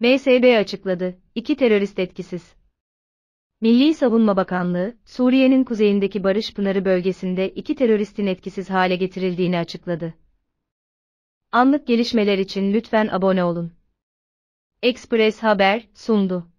MSB açıkladı, 2 terörist etkisiz. Milli Savunma Bakanlığı, Suriye'nin kuzeyindeki Barış Pınarı bölgesinde 2 teröristin etkisiz hale getirildiğini açıkladı. Anlık gelişmeler için lütfen abone olun. Ekspress Haber sundu.